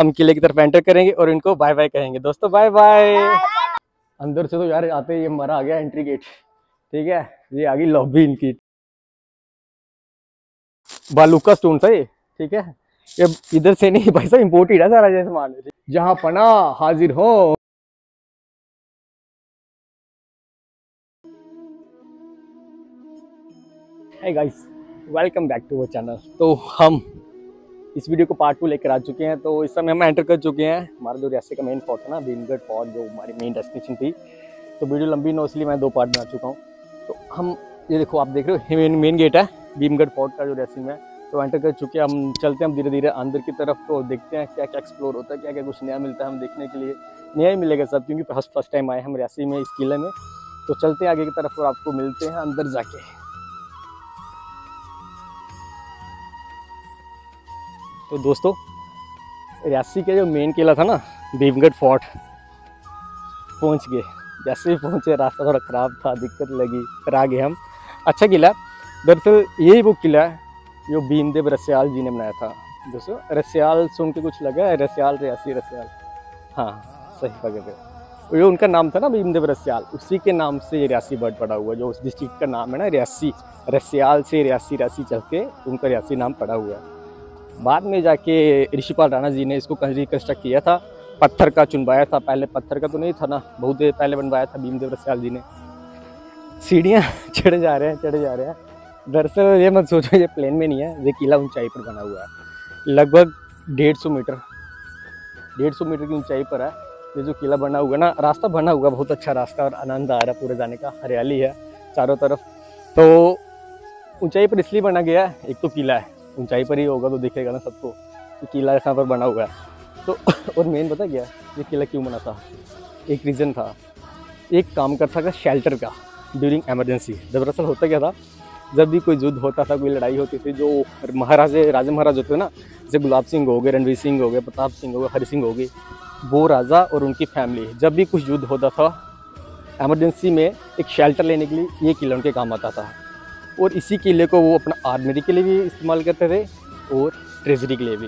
हम किले की तरफ एंटर करेंगे और इनको बाय बाय कहेंगे। दोस्तों बाय बाय। अंदर से तो यार आते ही हमारा आ गया एंट्री गेट, ठीक है, ये आ गई लॉबी इनकी। बालूका स्टोन था ये, ठीक है, ये इधर से नहीं भाई साहब, इम्पोर्टेड है सारा ये सामान। जहाँ पना हाजिर हो। Hey guys, welcome back to our channel. तो हम इस वीडियो को पार्ट 2 लेकर आ चुके हैं। तो इस समय हम एंटर कर चुके हैं हमारा जो रियासी का मेन फोर्ट है ना, भीमगढ़ फोर्ट, जो हमारी मेन डेस्टिनेशन थी। तो वीडियो लंबी ना हो इसलिए मैं 2 पार्ट में आ चुका हूँ। तो हम ये देखो, आप देख रहे हो मेन गेट है भीमगढ़ फोर्ट का जो रियासी में। तो एंटर कर चुके हैं हम, चलते हैं हम धीरे धीरे अंदर की तरफ। तो देखते हैं क्या क्या एक्सप्लोर होता है, क्या क्या कुछ नया मिलता है हम देखने के लिए। नया ही मिलेगा सब, क्योंकि फर्स्ट टाइम आए हम रियासी में, इस किले में। तो चलते हैं आगे की तरफ और आपको मिलते हैं अंदर जाके। तो दोस्तों, रियासी के जो मेन किला था ना, भीमगढ़ फोर्ट, पहुंच गए। जैसे ही पहुंचे रास्ता थोड़ा ख़राब था, दिक्कत लगी, फिर आ गए हम। अच्छा किला, दरअसल यही वो किला है जो भीमदेव रस्याल जी ने बनाया था। दोस्तों रस्याल सुन के कुछ लगा है, रस्याल रियासी रस्याल, हाँ सही पकड़े, ये उनका नाम था ना भीमदेव रस्याल, उसी के नाम से ये रियासी वर्ड पड़ा हुआ है, जो उस डिस्ट्रिक्ट का नाम है ना रियासी। रस्याल से रियासी, रियासी चल के उनका रियासी नाम पड़ा हुआ है। बाद में जाके ऋषिपाल राणा जी ने इसको रिकन्स्ट्रक्ट किया था, पत्थर का चुनवाया था। पहले पत्थर का तो नहीं था ना, बहुत देर पहले बनवाया था भीमदेव रस्याल जी ने। सीढ़ियाँ चढ़े जा रहे हैं, चढ़े जा रहे हैं। दरअसल ये मत सोचो ये प्लेन में नहीं है, ये किला ऊंचाई पर बना हुआ है, लगभग 150 मीटर की ऊंचाई पर है ये जो किला बना हुआ है ना। रास्ता बना हुआ, बहुत अच्छा रास्ता, और आनंद आ रहा है पूरे जाने का, हरियाली है चारों तरफ। तो ऊँचाई पर इसलिए बना गया है, एक तो किला है, ऊंचाई पर ही होगा तो दिखेगा ना सबको कि किला यहाँ पर बना हुआ है। तो और मेन पता क्या, ये किला क्यों बना था, एक रीज़न था, एक काम करता था शेल्टर का ड्यूरिंग एमरजेंसी। दरअसल होता क्या था, जब भी कोई युद्ध होता था, कोई लड़ाई होती थी, जो राजे महाराज होते थे ना, जैसे गुलाब सिंह हो गए, रणवीर सिंह हो गए, प्रताप सिंह हो गए, हरि सिंह हो गए, वो राजा और उनकी फैमिली जब भी कुछ युद्ध होता था एमरजेंसी में, एक शेल्टर लेने के लिए ये किला उनके काम आता था। और इसी किले को वो अपना आर्मरी के लिए भी इस्तेमाल करते थे और ट्रेजरी के लिए भी।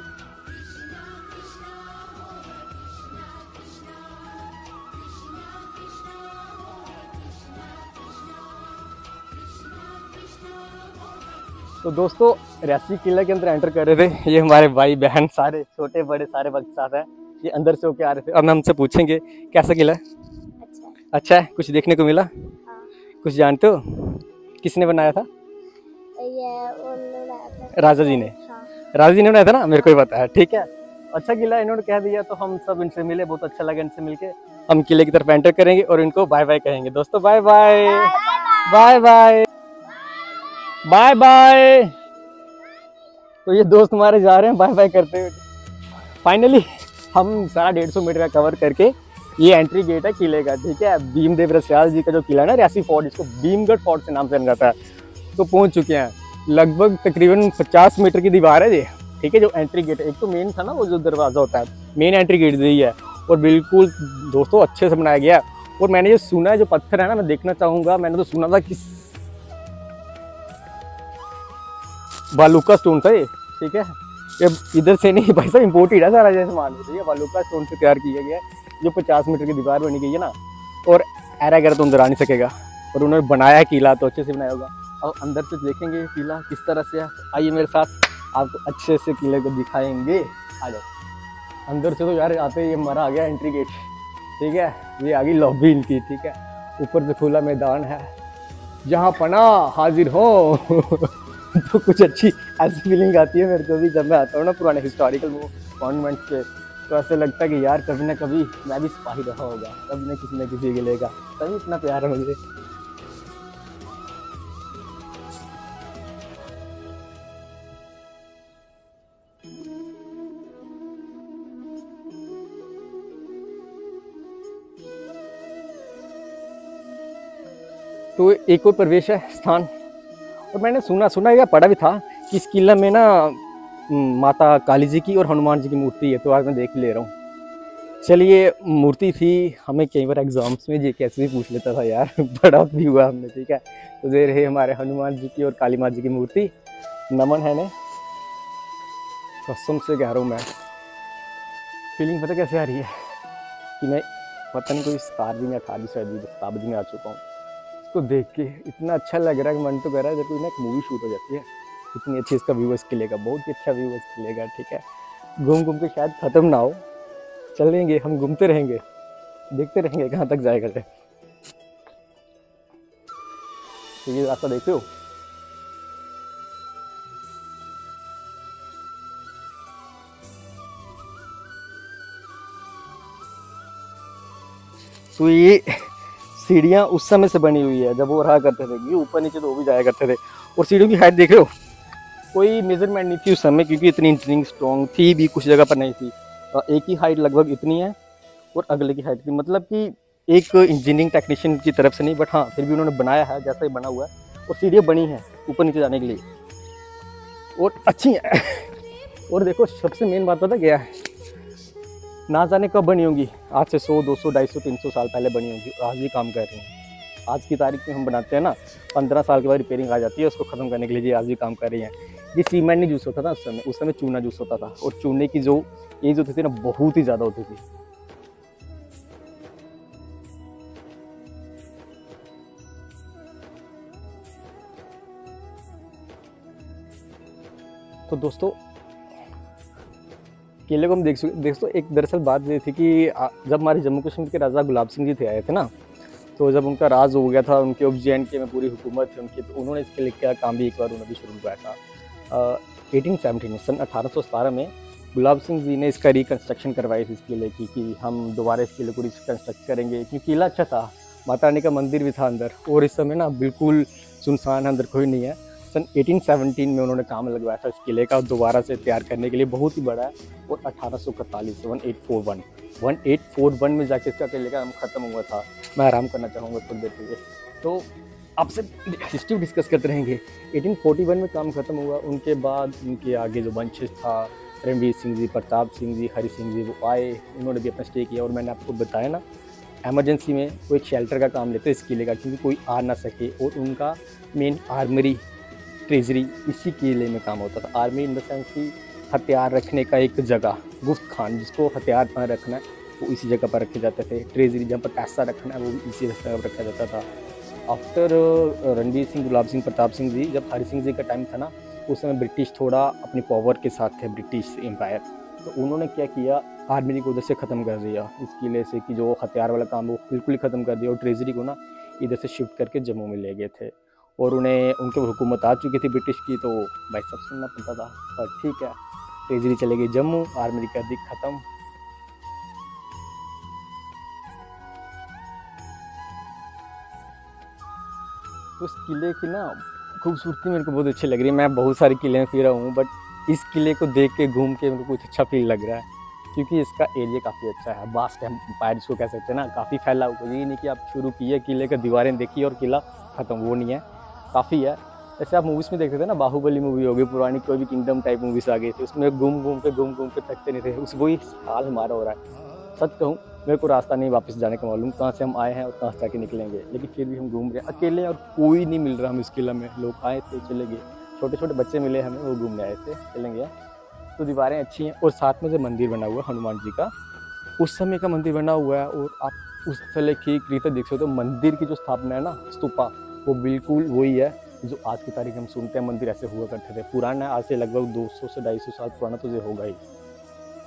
तो दोस्तों रियासी किले के अंदर एंटर कर रहे थे, ये हमारे भाई बहन सारे छोटे बड़े सारे वक्त साथ हैं, ये अंदर से होके आ रहे थे। अब हमसे पूछेंगे कैसा किला है? अच्छा है, कुछ देखने को मिला? हाँ। कुछ जानते हो किसने बनाया था? राजा जी ने। हाँ। राजा जी ने बनाया था ना, मेरे को ही पता है, ठीक है। अच्छा किला इन्होंने कह दिया, तो हम सब इनसे मिले, बहुत अच्छा लगा इनसे मिलके। हम किले की तरफ एंटर करेंगे और इनको बाय बाय कहेंगे। दोस्तों bye bye, bye bye, bye bye. तो ये दोस्त हमारे जा रहे हैं बाय बाय करते हुए। फाइनली हम सारा 150 मीटर का कवर करके, ये एंट्री गेट है किले का, ठीक है, भीमदेव रस्याल जी का जो किला है ना रियासी फोर्ट, इसको भीमगढ़ फोर्ट से नाम से जाना जाता है। तो पहुंच चुके हैं, लगभग तकरीबन 50 मीटर की दीवार है ये, ठीक है, जो एंट्री गेट है। एक तो मेन था ना वो जो दरवाज़ा होता है, मेन एंट्री गेट यही है, और बिल्कुल दोस्तों अच्छे से बनाया गया है। और मैंने जो सुना है, जो पत्थर है ना, मैं देखना चाहूँगा, मैंने तो सुना था कि बालूका स्टोन था ये, ठीक है, ये इधर से नहीं भाई साहब, इम्पोर्टेड है सारा ये सामान, ठीक है, बालूका स्टोन से तैयार किया गया है, जो 50 मीटर की दीवार बनी गई है ना, और ऐरा गैरा तो अंदर आ नहीं सकेगा। और उन्होंने बनाया किला तो अच्छे से बनाया होगा। और अंदर से देखेंगे किला किस तरह से है, आइए मेरे साथ, आपको अच्छे से किले को दिखाएंगे। आ जाओ। अंदर से तो यार आते ही हमारा आ गया एंट्री गेट, ठीक है, ये आ गई लॉबी इनकी, ठीक है, ऊपर से खुला मैदान है, जहाँ पना हाजिर हो। तो कुछ अच्छी ऐसी फीलिंग आती है मेरे को भी जब मैं आता हूँ ना पुराने हिस्टोरिकल वो कॉन्वेंट पे, तो ऐसा लगता है कि यार कभी ना कभी मैं भी सिपाही रहा होगा, कभी ना किसी गिलेगा, तभी इतना प्यार है मुझे। तो एक और प्रवेश है स्थान, और मैंने सुना या पढ़ा भी था कि इस किला में ना माता काली जी की और हनुमान जी की मूर्ति है। तो आज मैं देख ले रहा हूँ। चलिए, मूर्ति थी, हमें कई बार एग्ज़ाम्स में जी कैसे भी पूछ लेता था यार, बड़ा भी हुआ हमने, ठीक है। तो दे रहे हमारे हनुमान जी की और काली माँ जी की मूर्ति, नमन है ने, कसम से कह रहा हूँ मैं, फीलिंग पता कैसे आ रही है कि मैं पता नहीं कोई 17वीं या 18वीं में आ चुका हूँ। इसको देख के इतना अच्छा लग रहा है कि मन तो कर रहा है जब कोई ना एक मूवी शूट हो जाती है। इतनी अच्छी इसका व्यूवर्स खिलेगा, बहुत ही अच्छा व्यूवर्स खिलेगा। ठीक है, घूम घूम के शायद ख़त्म ना हो, चलेंगे हम, घूमते रहेंगे, देखते रहेंगे कहाँ तक जाएगा। तो ये रास्ता देखते हो, तो ये सीढ़ियाँ उस समय से बनी हुई है जब वो रहा करते थे, ये ऊपर नीचे तो वो भी जाया करते थे। और सीढ़ियों की हाइट देख रहे हो, कोई मेजरमेंट नहीं थी उस समय, क्योंकि इतनी स्ट्रॉन्ग थी भी कुछ जगह पर नहीं थी। एक ही हाइट लगभग इतनी है और अगले की हाइट की, मतलब कि एक इंजीनियरिंग टेक्नीशियन की तरफ से नहीं, बट हाँ फिर भी उन्होंने बनाया है, जैसा ही बना हुआ है। और सीढ़ियाँ बनी हैं ऊपर नीचे जाने के लिए और अच्छी हैं। और देखो सबसे मेन बात पता क्या है, ना जाने कब बनी होंगी, आज से 100, 200, 250, 300 साल पहले बनी होंगी और आज भी काम कर रही हैं। आज की तारीख में हम बनाते हैं ना, 15 साल के बाद रिपेयरिंग आ जाती है, उसको ख़त्म करने के लिए आज भी काम कर रही हैं। ये सीमेंट नहीं यूज़ होता था उस समय, चूना यूज़ होता था और चूने की जो एज होती थी ना बहुत ही ज़्यादा होती थी। तो दोस्तों किले को हम दोस्तों एक दरअसल बात ये थी कि जब हमारे जम्मू कश्मीर के राजा गुलाब सिंह जी थे आए थे ना, तो जब उनका राज हो गया था, उनके उप जे में पूरी हुकूमत थी उनकी, तो उन्होंने इसके लिए क्या काम भी एक बार उन्होंने भी शुरू किया था। 1817 में गुलाब सिंह जी ने इसका रिकन्स्ट्रक्शन करवाई थी इस किले की, कि हम दोबारा इस किले को रिकन्स्ट्रक्ट करेंगे, क्योंकि किला अच्छा था, माता रानी का मंदिर भी था अंदर और इस समय ना बिल्कुल सुनसान है, अंदर कोई नहीं है। सन 1817 में उन्होंने काम लगवाया था इस किले का दोबारा से तैयार करने के लिए, बहुत ही बड़ा है। और 1841 1841 में जाके इसका किले का नाम ख़त्म हुआ था। मैं आराम करना चाहूँगा थोड़ी देर के लिए, तो आपसे हिस्ट्री डिस्कस करते रहेंगे। 1841 में काम ख़त्म हुआ, उनके बाद उनके आगे जो वंशज था रणवीर सिंह जी, प्रताप सिंह जी, हरि सिंह जी, वो आए, उन्होंने भी अपना स्टे किया। और मैंने आपको बताया ना एमरजेंसी में वो एक शेल्टर का काम लेते इस किले का, क्योंकि कोई आ ना सके। और उनका मेन आर्मरी, ट्रेजरी इसी किले में काम होता था। आर्मी इन द सेंस की हथियार रखने का एक जगह, गुफ्त खान जिसको हथियार पर रखना है वो इसी जगह पर रखे जाते थे। ट्रेजरी जहाँ पर पैसा रखना है वो भी इसी जगह पर रखा जाता था। आफ्टर रणवीर सिंह, गुलाब सिंह, प्रताप सिंह जी, जब हरि सिंह जी का टाइम था ना, उस समय ब्रिटिश थोड़ा अपनी पावर के साथ थे, ब्रिटिश एम्पायर, तो उन्होंने क्या किया, आर्मी को उधर से ख़त्म कर दिया इस किले से, कि जो हथियार वाला काम वो बिल्कुल ही ख़त्म कर दिया। और ट्रेजरी को ना इधर से शिफ्ट करके जम्मू में ले गए थे। और उन्हें उनके हुकूमत आ चुकी थी ब्रिटिश की, तो भाई सब सुनना पड़ता था। पर ठीक है, ट्रेजरी चले गई जम्मू, आर्मी कर दी ख़त्म। उस किले की ना खूबसूरती मेरे को बहुत अच्छी लग रही है। मैं बहुत सारे किले में फिरा हूँ, बट इस किले को देख के घूम के मेरे को कुछ अच्छा फील लग रहा है, क्योंकि इसका एरिया काफ़ी अच्छा है। वास्ट एम्पायर को कह सकते हैं ना, काफ़ी फैला हुआ है। ये नहीं कि आप शुरू किए किले का दीवारें देखी और किला ख़त्म, वो नहीं है, काफ़ी है। जैसे आप मूवीज़ में देखते थे ना, बाहुबली मूवी हो गई, पुरानी कोई भी किंगडम टाइप मूवीज़ आ गई थी, उसमें घूम घूम के थकते नहीं थे। उस वही हाल हमारा हो रहा है। सच कहूँ मेरे को रास्ता नहीं वापस जाने का मालूम, कहाँ से हम आए हैं और कहाँ से जाके निकलेंगे, लेकिन फिर भी हम घूम रहे हैं अकेले और कोई नहीं मिल रहा हम इस किले में। लोग आए थे चले गए, छोटे छोटे बच्चे मिले हमें, वो घूमने आए थे चले गए। तो दीवारें अच्छी हैं और साथ में जो मंदिर बना हुआ है हनुमान जी का, उस समय का मंदिर बना हुआ है। और आप उस तले की कृति देख सकते हो, तो मंदिर की जो स्थापना है ना, स्तूपा, वो बिल्कुल वही है जो आज की तारीख हम सुनते हैं मंदिर ऐसे हुआ करते थे। पुराना आज से लगभग 200 से 250 साल पुराना तो ये होगा ही,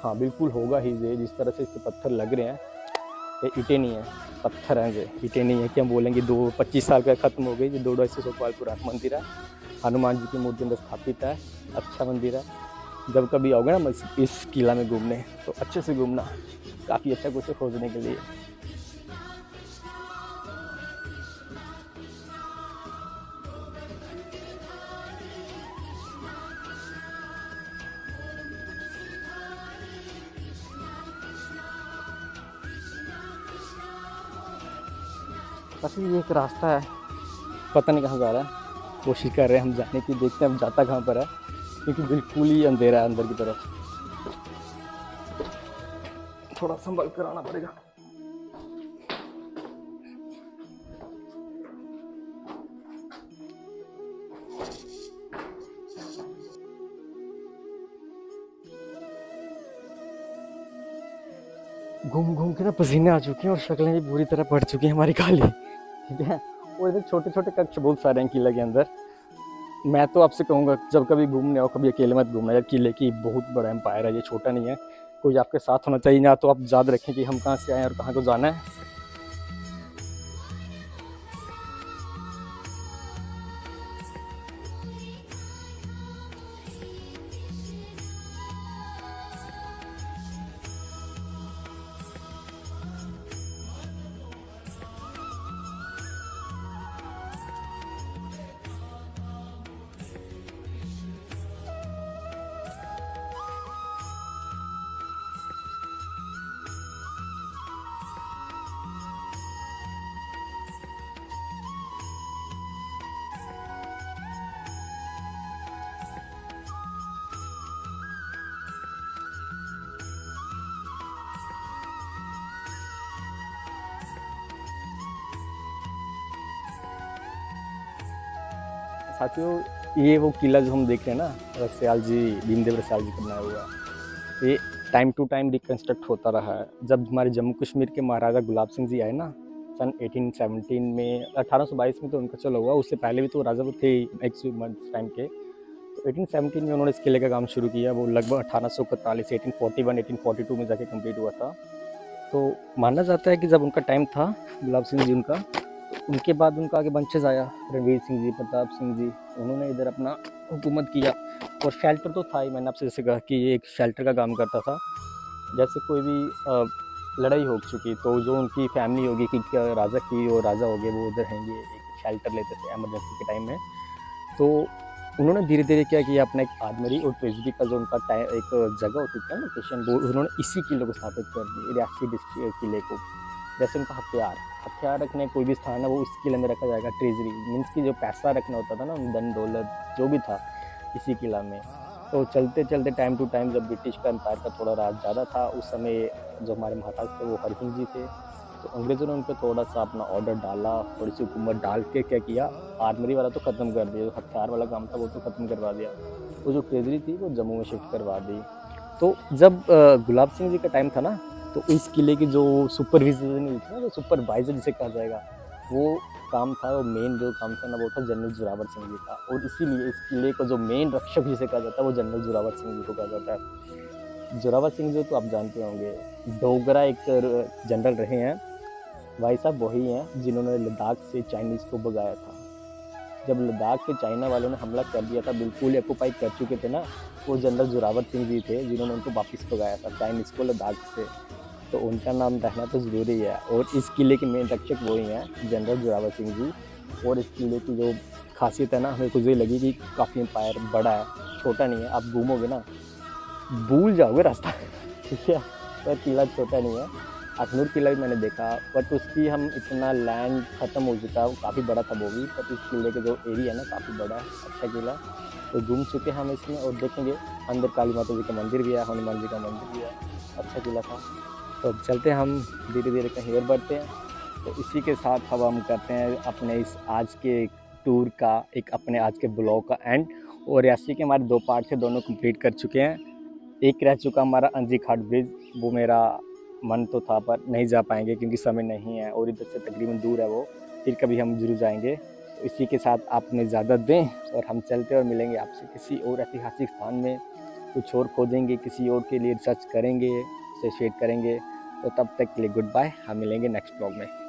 हाँ बिल्कुल होगा ही। ये जिस तरह से इसके पत्थर लग रहे हैं, ये ईंटें नहीं हैं, पत्थर हैं। ये ईंटें नहीं है कि हम बोलेंगे 25 साल का ख़त्म हो गई। ये 250 साल पुराना मंदिर है, हनुमान जी की मूर्ति अंदर स्थापित है, अच्छा मंदिर है। जब कभी आओगे ना इस किला में घूमने, तो अच्छे से घूमना, काफ़ी अच्छा कुछ खोजने के लिए। बस ये एक रास्ता है, पता नहीं कहाँ जा रहा है, कोशिश कर रहे हैं हम जाने की, देखते हैं हम जाता कहाँ पर है, क्योंकि बिल्कुल ही अंधेरा है अंदर की तरफ, थोड़ा संभल कर आना पड़ेगा। घूम के ना पसीने आ चुके हैं और शक्लें भी बुरी तरह पड़ चुकी हैं हमारी काली, ठीक है। और इधर छोटे छोटे कक्ष बहुत सारे हैं किले के अंदर। मैं तो आपसे कहूँगा जब कभी घूमने आओ कभी अकेले मत घूमना यार, किले की बहुत बड़ा एम्पायर है ये, छोटा नहीं है। कोई आपके साथ होना चाहिए ना, तो आप याद रखें कि हम कहाँ से आए हैं और कहाँ को जाना है। साथियों ये वो किला जो हम देख रहे हैं ना, रस्याल जी, भीमदेव रस्याल जी का बनाया हुआ, ये टाइम टू टाइम रिकन्स्ट्रक्ट होता रहा है। जब हमारे जम्मू कश्मीर के महाराजा गुलाब सिंह जी आए ना सन 1817 में, 1822 में तो उनका चलो हुआ, उससे पहले भी तो राजा वो थे एक टाइम के। तो 1817 में उन्होंने इस किले का काम शुरू किया, वो लगभग 1841 1841 1842 में जाके कम्प्लीट हुआ था। तो माना जाता है कि जब उनका टाइम था गुलाब सिंह जी उनका, उनके बाद उनका आगे बंशज आया, रणवीर सिंह जी, प्रताप सिंह जी, उन्होंने इधर अपना हुकूमत किया। और शेल्टर तो था ही, मैंने आपसे जैसे कहा कि ये एक शेल्टर का काम करता था। जैसे कोई भी लड़ाई हो चुकी तो जो उनकी फैमिली होगी कि राजा की और राजा हो गए, वो उधर रहेंगे, एक शेल्टर लेते थे एमरजेंसी के टाइम में। तो उन्होंने धीरे धीरे क्या किया, अपना एक आर्मरी और ट्रेजरी का जो उनका टाइम एक जगह होती थी लोकेशन, वो उन्होंने इसी किले को स्थापित कर दी, रियासी डिस्ट्रिक्ट किले को। जैसे उनका हथियार रखने कोई भी स्थान है वो इस किले में रखा जाएगा। ट्रेजरी मीन्स कि जो पैसा रखना होता था ना, धन दौलत जो भी था इसी किला में। तो चलते चलते टाइम टू टाइम जब ब्रिटिश का एम्पायर का थोड़ा राज ज़्यादा था उस समय, जो हमारे महाराज थे वो हरि सिंह जी थे, तो अंग्रेज़ों ने उन पर थोड़ा सा अपना ऑर्डर डाला, थोड़ी सी हुकूमत डाल के क्या किया, आर्मरी वाला तो ख़त्म कर दिया, जो हथियार वाला काम था वो तो ख़त्म करवा दिया, वो जो ट्रेजरी थी वो जम्मू में शिफ्ट करवा दी। तो जब गुलाब सिंह जी का टाइम था ना, तो इस किले की जो सुपरविजन थी ना, जो सुपरवाइजर जिसे कहा जाएगा, वो काम था, वो मेन जो काम था ना वो था जनरल जोरावर सिंह जी का। और इसीलिए इस किले को जो मेन रक्षक जिसे कहा जाता है वो जनरल जोरावर सिंह जी को कहा जाता है। जोरावर सिंह जो तो आप जानते होंगे डोगरा एक जनरल रहे हैं, भाई साहब वही हैं जिन्होंने लद्दाख से चाइनीज़ को भगाया था। जब लद्दाख के चाइना वालों ने हमला कर दिया था, बिल्कुल ऑक्यूपाई कर चुके थे ना, वो जनरल जोरावर सिंह जी थे जिन्होंने उनको वापस भगाया था चाइनीज़ को लद्दाख से, तो उनका नाम रखना तो ज़रूरी है। और इस किले के मेन रक्षक वही हैं जनरल जोरावर सिंह जी। और इस किले की जो खासियत है ना, हमें कुछ ये लगी कि काफ़ी एम्पायर बड़ा है, छोटा नहीं है। आप घूमोगे ना भूल जाओगे रास्ता, ठीक है, पर किला छोटा नहीं है। अखनूर किला भी मैंने देखा, बट उसकी हम इतना लैंड ख़त्म हो चुका, काफ़ी बड़ा था वो भी, पर इस किले के जो एरिया है ना काफ़ी बड़ा है, अच्छा किला। तो घूम चुके हम इसमें और देखेंगे अंदर काली माता जी का मंदिर भी है, हनुमान जी का मंदिर भी है, अच्छा किला था। तो चलते हम धीरे धीरे कहीं और बढ़ते हैं। तो इसी के साथ हम करते हैं अपने इस आज के टूर का एक, अपने आज के ब्लॉग का एंड। और रियासी के हमारे दो पार्ट थे, दोनों कंप्लीट कर चुके हैं। एक रह चुका हमारा अंजी खड्ड ब्रिज, वो मेरा मन तो था पर नहीं जा पाएंगे क्योंकि समय नहीं है और इधर से तकरीबन दूर है वो, फिर कभी हम जरूर जाएंगे। तो इसी के साथ आप हमें इजाज़त दें और हम चलते और मिलेंगे आपसे किसी और ऐतिहासिक स्थान में, कुछ और खोजेंगे, किसी और के लिए रिसर्च करेंगे, उसे शेयर करेंगे। तो तब तक के लिए गुड बाय, हम मिलेंगे नेक्स्ट ब्लॉग में।